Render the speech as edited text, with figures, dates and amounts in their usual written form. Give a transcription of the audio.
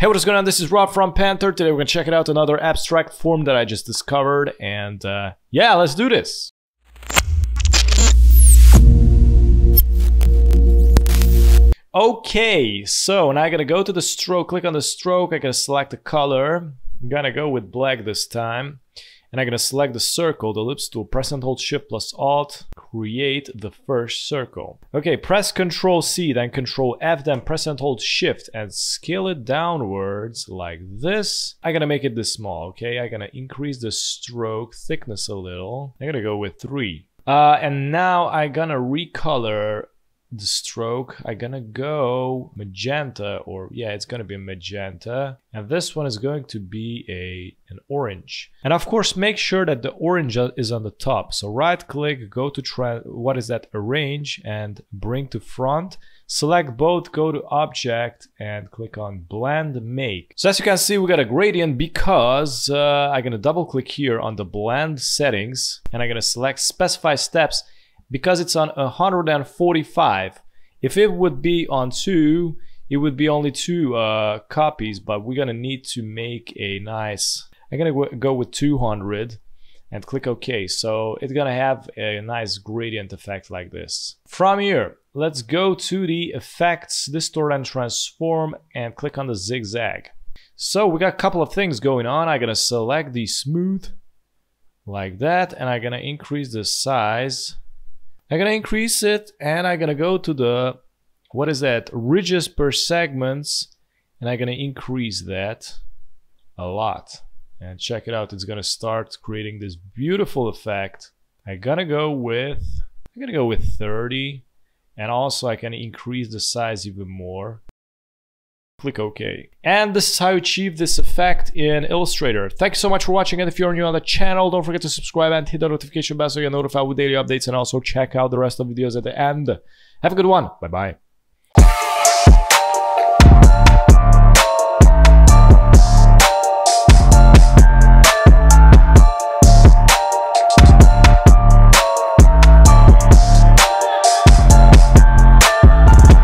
Hey, what is going on? This is Rob from Panther. Today we're going to check out another abstract form that I just discovered, and yeah, let's do this. Okay, so now I'm going to go to the stroke, click on the stroke, I'm going to select the color, I'm going to go with black this time, and I'm going to select the circle, the ellipse tool, press and hold shift plus alt, create the first circle. Okay, press Ctrl C, then Ctrl F, then press and hold shift and scale it downwards like this. I'm gonna make it this small, okay? I'm gonna increase the stroke thickness a little. I'm gonna go with 3. And now I'm gonna recolor the stroke. I'm gonna go magenta, or yeah, it's gonna be magenta, and this one is going to be an orange. And of course, make sure that the orange is on the top. So right click, go to arrange and bring to front, select both, go to object and click on blend make. So as you can see, we got a gradient because I'm gonna double click here on the blend settings, and I'm gonna select specify steps because it's on 145. If it would be on 2, it would be only 2 copies, but we're gonna need to make a nice, I'm gonna go with 200 and click OK. So it's gonna have a nice gradient effect like this. From here, let's go to the effects, distort and transform, and click on the zigzag. So we got a couple of things going on. I'm gonna select the smooth like that, and I'm gonna increase the size. I'm gonna increase it, and I'm gonna go to the, what is that, ridges per segments, and I'm gonna increase that a lot. And check it out, it's gonna start creating this beautiful effect. I'm gonna go with 30, and also I can increase the size even more. Click OK. And this is how you achieve this effect in Illustrator. Thank you so much for watching, and if you're new on the channel, don't forget to subscribe and hit the notification bell so you're notified with daily updates, and also check out the rest of the videos at the end. Have a good one. Bye-bye.